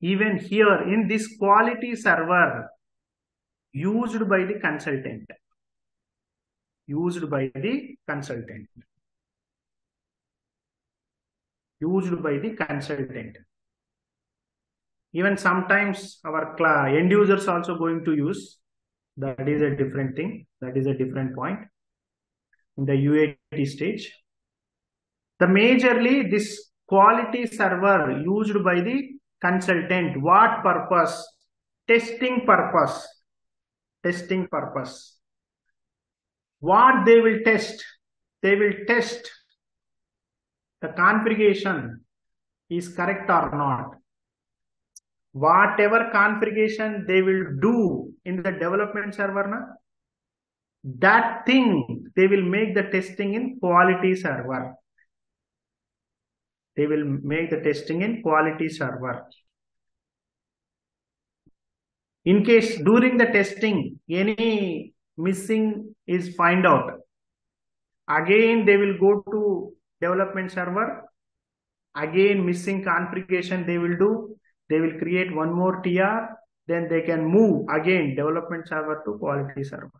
Even here in this quality server, used by the consultant. Used by the consultant. Used by the consultant. Even sometimes our end users also going to use. That is a different thing. That is a different point. In the U A T stage. The majorly this quality server used by the consultant. What purpose? Testing purpose. Testing purpose. What they will test? They will test the configuration is correct or not. Whatever configuration they will do in the development server, na, that thing they will make the testing in quality server. They will make the testing in quality server. In case during the testing, any missing is found out, again they will go to development server. Again missing configuration they will do. They will create one more T R, then they can move again development server to quality server.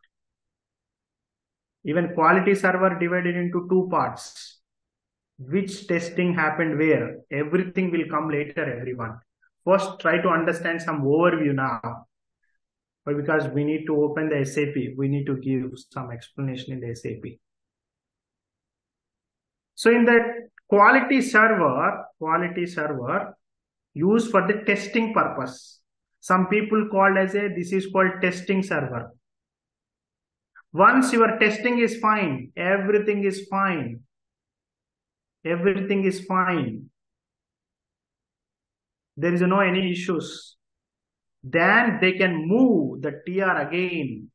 Even quality server divided into two parts. Which testing happened where? Everything will come later, everyone. First, try to understand some overview now. But because we need to open the S A P, we need to give some explanation in the S A P. So in the quality server, quality server, used for the testing purpose. Some people called as a, this is called testing server. Once your testing is fine, everything is fine. Everything is fine. There is no any issues. Then they can move the T R again.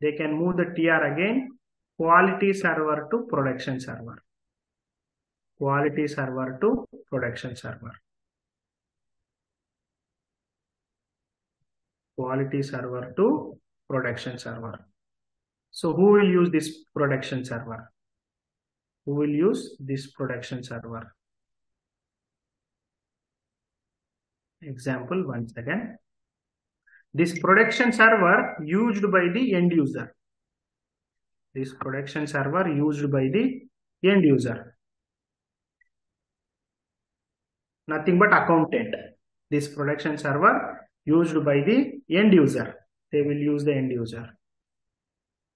They can move the T R again. Quality server to production server. Quality server to production server. Quality server to production server. So who will use this production server? Who will use this production server? Example once again. This production server used by the end user. This production server used by the end user. Nothing but accountant. This production server used by the end user. They will use the end user.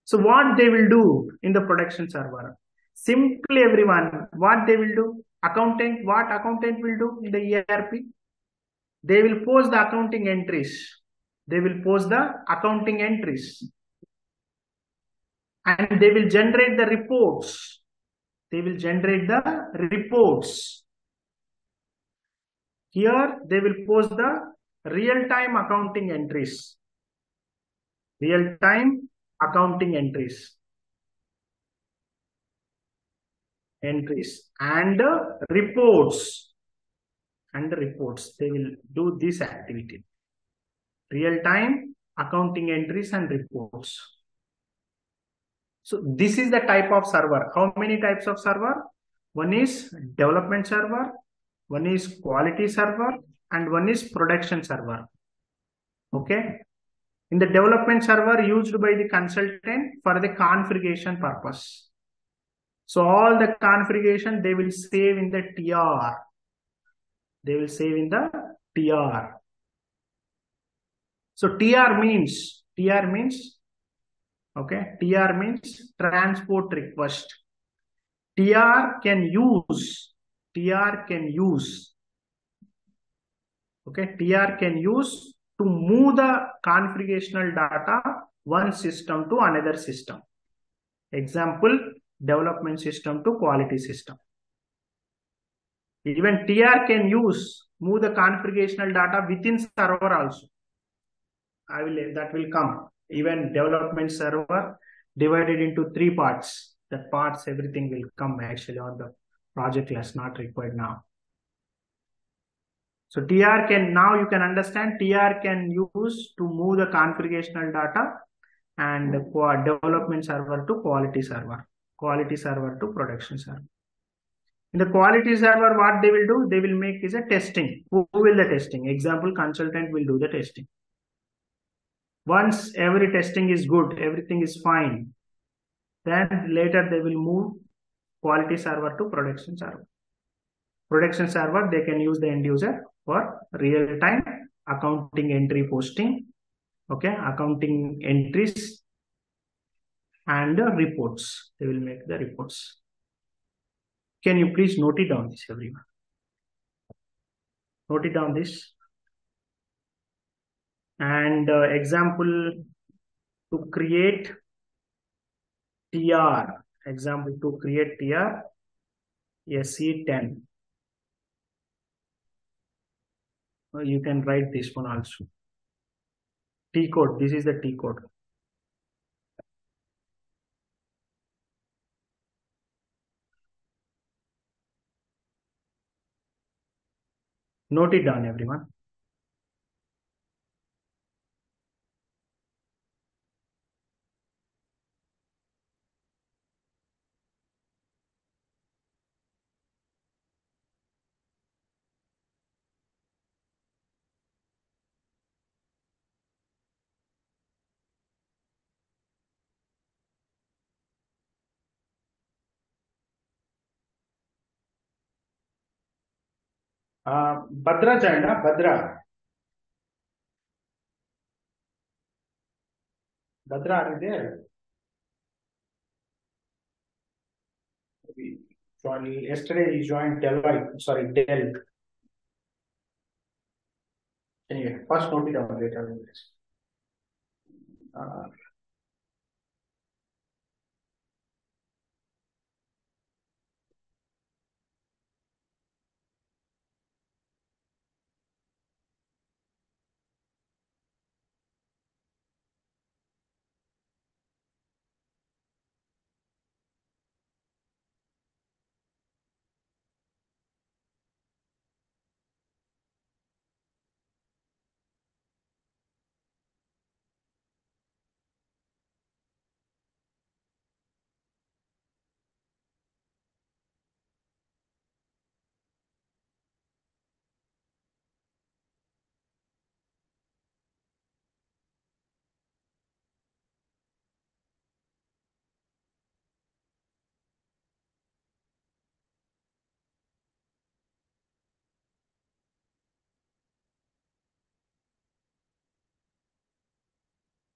So what they will do in the production server? Simply everyone, what they will do? Accountant, what accountant will do in the E R P? They will post the accounting entries. They will post the accounting entries. And they will generate the reports. They will generate the reports. Here, they will post the real-time accounting entries. Real-time accounting entries. Entries and reports. And reports. They will do this activity. Real-time accounting entries and reports. So this is the type of server. How many types of server? One is development server, one is quality server, and one is production server. Okay. In the development server used by the consultant for the configuration purpose. So all the configuration they will save in the T R. They will save in the T R. So T R means, T R means, okay, T R means transport request. T R can use, T R can use, okay, T R can use to move the configurational data one system to another system. Example, development system to quality system. Even T R can use, move the configurational data within server also. I will, that will come. Even development server divided into three parts. The parts, everything will come actually on the project class, not required now. So T R can, now you can understand, T R can use to move the configurational data and development server to quality server, quality server to production server. In the quality server, what they will do, they will make is a testing. Who will the testing? Example, consultant will do the testing. Once every testing is good, everything is fine, then later they will move quality server to production server. Production server, they can use the end user for real-time accounting entry posting, okay, accounting entries and the reports. They will make the reports. Can you please note it down this, everyone? Note it down this. And uh, example to create T R, example to create T R, S E ten. Well, you can write this one also. T code, this is the T code. Note it down, everyone. Uh, Badra Chanda, Badra. Badra, are you there? Maybe joined, yesterday he joined Delphi, sorry, Dell. Anyway, first note it down later. Uh,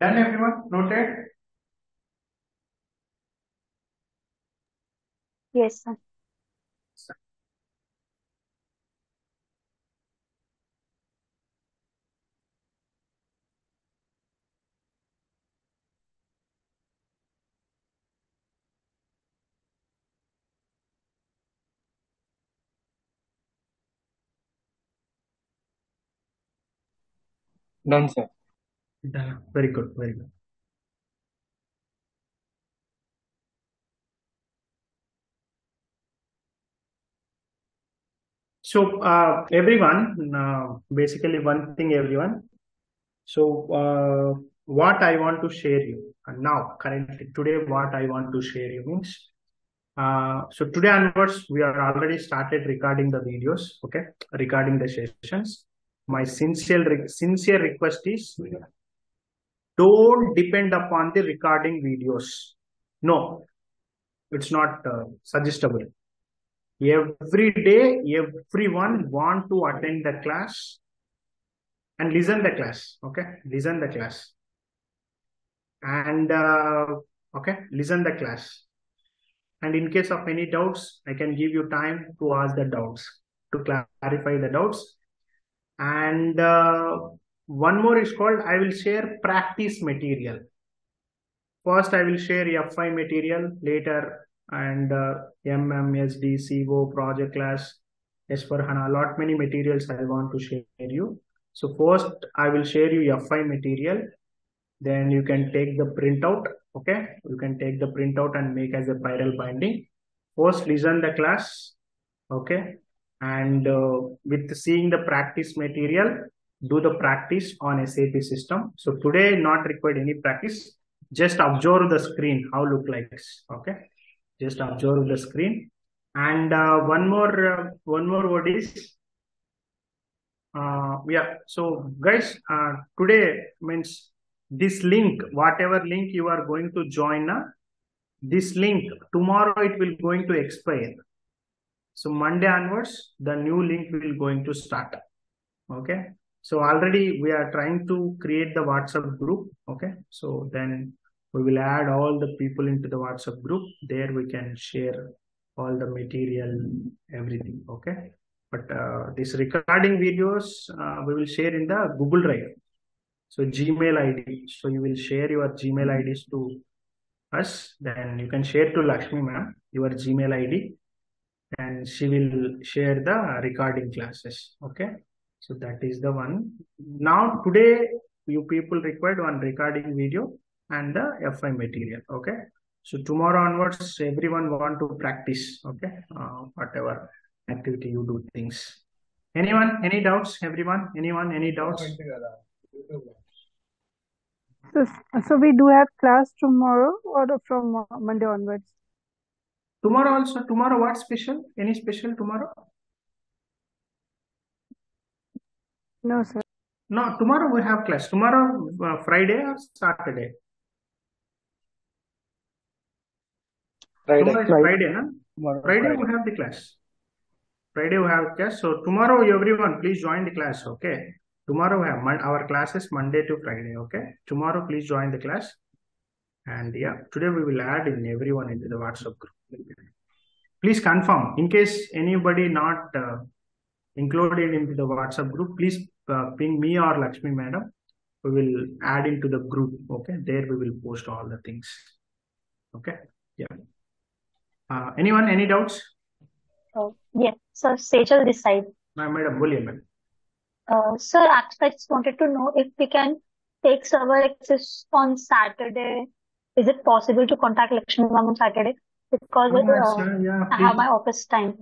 Done, everyone? Noted? Yes, sir. Done, sir. Done. Very good. Very good. So uh, everyone, uh, basically one thing, everyone. So uh, what I want to share you and now currently today, what I want to share you means. Uh, so today onwards, we are already started recording the videos, okay, regarding the sessions. My sincere sincere request is, don't depend upon the recording videos. No, it's not uh, suggestible. Every day, everyone want to attend the class and listen the class, okay, listen the class. And, uh, okay, listen the class. And in case of any doubts, I can give you time to ask the doubts, to clarify the doubts. And uh, one more is called, I will share practice material. First, I will share F I material later and uh, M M S D, C O, project class, S four HANA, a lot many materials I want to share you. So first, I will share you F I material. Then you can take the printout. Okay, you can take the printout and make as a viral binding. First, listen the class. Okay, and uh, with seeing the practice material, do the practice on S A P system. So today, not required any practice. Just observe the screen how look like. Okay, just observe the screen. And uh, one more, uh, one more word is. Uh, yeah. So guys, uh, today means. This link, whatever link you are going to join, uh, this link, tomorrow it will going to expire. So Monday onwards, the new link will going to start. Okay. So already we are trying to create the WhatsApp group. Okay. So then we will add all the people into the WhatsApp group. There we can share all the material, everything. Okay. But uh, this recording videos, uh, we will share in the Google Drive. So Gmail I D. So you will share your Gmail I Ds to us. Then you can share to Lakshmi ma'am your Gmail I D, and she will share the recording classes. Okay. So that is the one. Now today you people required one recording video and the F I material. Okay. So tomorrow onwards everyone want to practice. Okay. Uh, whatever activity you do things. Anyone? Any doubts? Everyone? Anyone? Any doubts? So, so we do have class tomorrow or from Monday onwards? Tomorrow also. Tomorrow what special? Any special tomorrow? No, sir. No, tomorrow we have class. Tomorrow uh, Friday or Saturday? Friday. Tomorrow is Friday, no? Tomorrow Friday, Friday we have the class. Friday we have class. So tomorrow everyone please join the class, okay? Tomorrow we have our classes Monday to Friday. Okay. Tomorrow, please join the class. And yeah, today we will add in everyone into the WhatsApp group. Please confirm in case anybody not uh, included into the WhatsApp group, please uh, ping me or Lakshmi madam. We will add into the group. Okay. There we will post all the things. Okay. Yeah. Uh, anyone, any doubts? Oh, yeah. So Sejal this side. My madam, boliye madam. Uh, sir, I just wanted to know if we can take server access on Saturday. Is it possible to contact Lakshmi ma'am on Saturday? Because oh, uh, sir, yeah, I have my office time.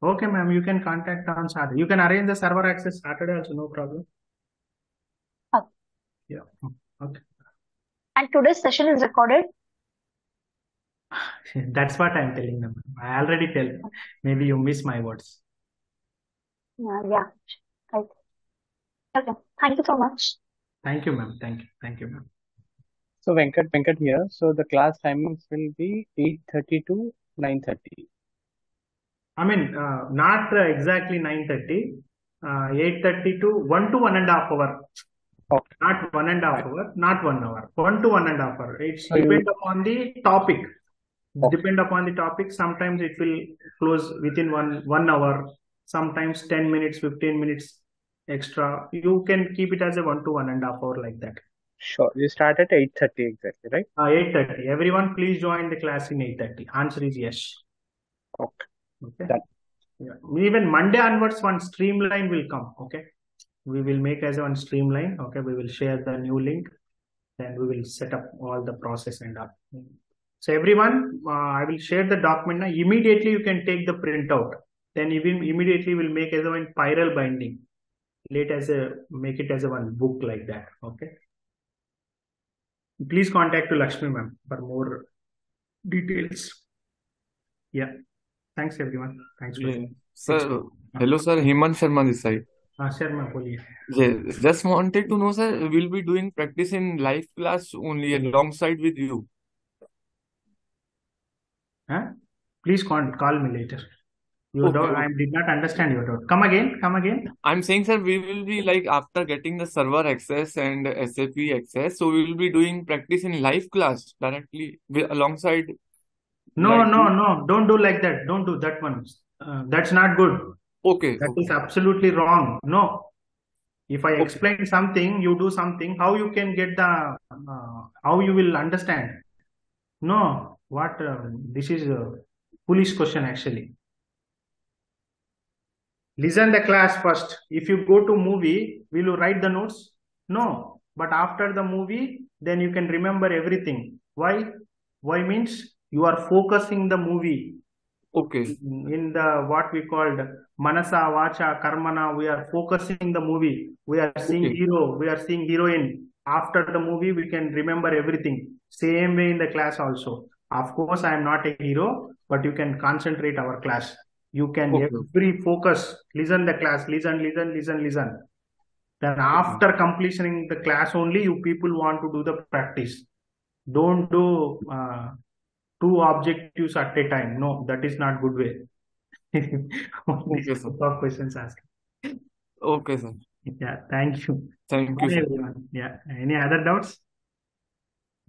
Okay, ma'am, you can contact on Saturday. You can arrange the server access Saturday also, no problem. Okay. Yeah. Okay. And today's session is recorded. That's what I'm telling them. I already tell. Maybe you miss my words. Yeah. Yeah. Right. Okay, thank you so much. Thank you, ma'am. Thank you. Thank you, ma'am. So Venkat, Venkat here. So the class timings will be eight thirty to nine thirty. I mean, uh, not uh, exactly nine thirty. Uh, eight thirty to one to one and a half hour. Okay. Not one and a half hour, not one hour. One to one and a half hour. It's so depend you... upon the topic. Okay. Depend upon the topic. Sometimes it will close within one, one hour. Sometimes ten minutes, fifteen minutes. Extra, you can keep it as a one to one and a half hour like that. Sure, you start at eight thirty exactly, right? Uh, eight thirty. Everyone, please join the class in eight thirty. Answer is yes. Okay. Okay. Done. Yeah. Even Monday onwards, one streamline will come. Okay. we will make as on streamline. Okay, we will share the new link. Then we will set up all the process and up. So everyone, uh, I will share the document now. Immediately you can take the printout. Then even immediately we'll make as a one spiral binding. Let as a make it as a one book like that. Okay. Please contact to Lakshmi ma'am for more details. Yeah. Thanks everyone. Thanks. For yeah. Sir, hello sir. Himan Sharma this side. Ah, Sharma, yes. Just wanted to know, sir, we'll be doing practice in live class only alongside with you. Huh? Please call, call me later. You okay. Doubt, I did not understand your doubt. Come again, come again. I'm saying, sir, we will be like after getting the server access and S A P access, so we will be doing practice in live class directly alongside. No, like no, you. no. Don't do like that. Don't do that one. Uh, that's not good. Okay. That okay. is absolutely wrong. No. If I okay. explain something, you do something, how you can get the, uh, how you will understand? No. What? Uh, this is a foolish question actually. Listen the class first. If you go to movie, will you write the notes? No. But after the movie, then you can remember everything. Why? Why means you are focusing the movie. Okay. In the what we called Manasa, Vacha, Karmana, we are focusing the movie. We are seeing okay. hero. We are seeing heroine. After the movie, we can remember everything. Same way in the class also. Of course, I am not a hero, but you can concentrate our class. You can okay. every focus. Listen the class. Listen, listen, listen, listen. Then after completing the class only, you people want to do the practice. Don't do... Uh, two objectives at a time. No, that is not good way. Okay, sir. Questions asked. Okay, sir. Yeah, thank you. Thank Bye you, everyone. Sir. Yeah. Any other doubts?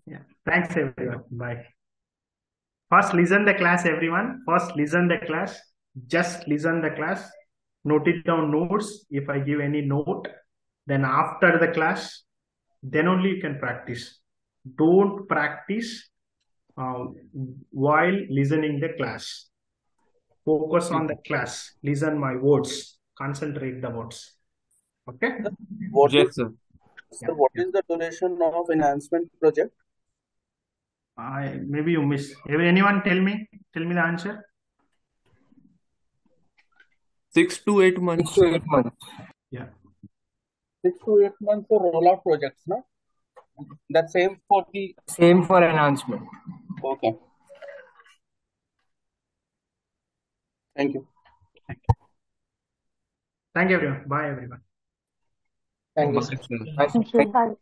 Yeah. Thanks, everyone. Bye. First, listen the class, everyone. First, listen the class. Just listen the class. Note it down notes. If I give any note, then after the class, then only you can practice. Don't practice Uh, while listening the class. Focus on the class. Listen my words. Concentrate the words. Okay? What yes, is, sir. So yeah. what is the duration of enhancement project? I, maybe you miss. Anyone tell me? Tell me the answer. Six to eight months. Six to eight months. Yeah. Six to eight months for rollout projects, no? That same for the... Same for enhancement. Okay. Thank you. Thank you. Thank you, everyone. Bye, everyone. Thank you. Thank you. Bye.